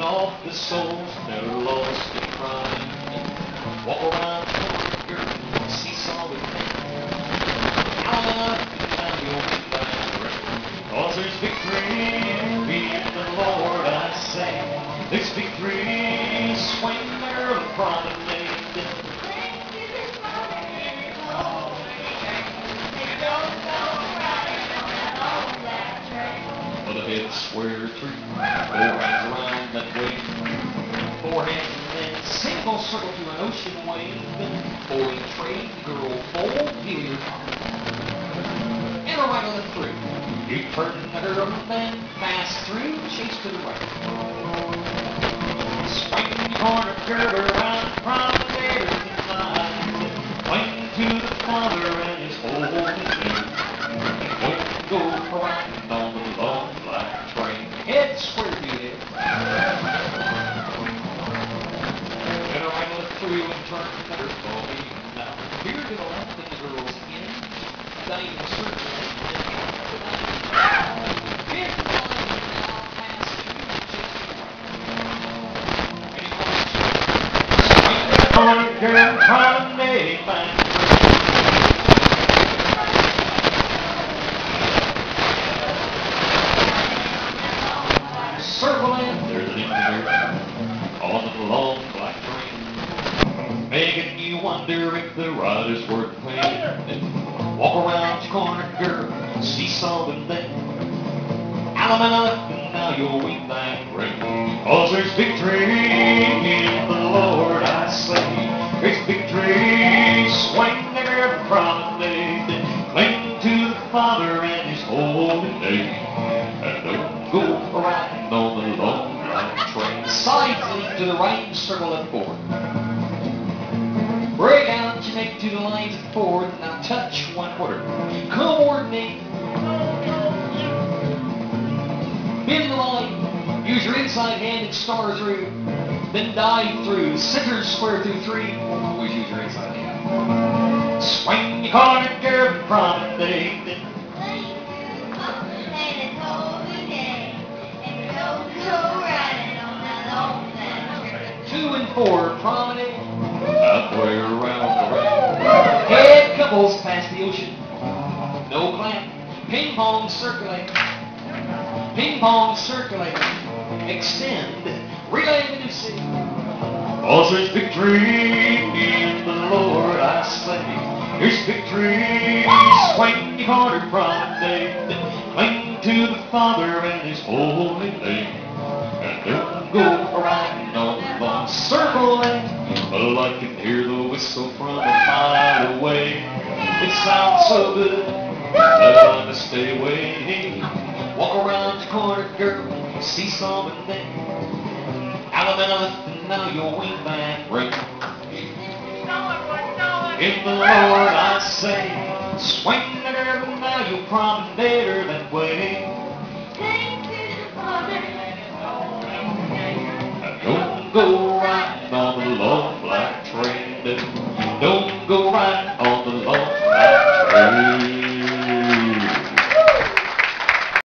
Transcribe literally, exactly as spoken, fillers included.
Count off the souls that are lost in crime. Walk around the earth and see solid things. How not to find your life? Cause there's victory beneath the Lord, I say. There's victory, swing there in front of me. Head square three, four hands around that way, four hands and then single circle to an ocean wave, four in trade, girl, fold here, and a right on the three, you turn her on the bend, fast through, chase to the right, swing the corner, curve around, from there to the side, point to the Father and His Holy Name, point to go right on the long black train. Head square to your head. And around the three and turn the thunderball. Now, here to the left of the girl's in. Dining circle. Fifth line now past two. And he wants to. Sweet corner girl, trying to make mine. Making you wonder if the ride is worth playing. Walk around your corner, girl, seesaw and then out and up, and now you'll win that ring. Cause there's victory in the Lord, I say. There's victory, swing there and promenade. Cling to the Father and His holy name. And don't go riding on the long line train. Side lead to the right and circle at four. Break out, you make two lines at four, now touch one quarter. Coordinate. Bend the line. Use your inside hand and star through. Then dive through. Center square through three. Always use your inside hand. Swing your corner, girl, promenade. Then two and four, promenade. Halfway around, around. Head couples past the ocean. No clamp. Ping pong circulate. Ping pong circulate. Extend. Relay the new city. Cause there's victory in the Lord, I say. There's victory. Swing your corner promenade. Cling to the Father and His holy name. And don't go riding on the long circle and. Well, I can hear the whistle from a mile away. It sounds so good, but I'm to stay away. Walk around the corner, girl, see some and then out and up, and now your wingman ring. In the Lord I say, swing the girl, now you'll promenade that way. Thank you, Father. I don't go right on the long black train. Don't go right on.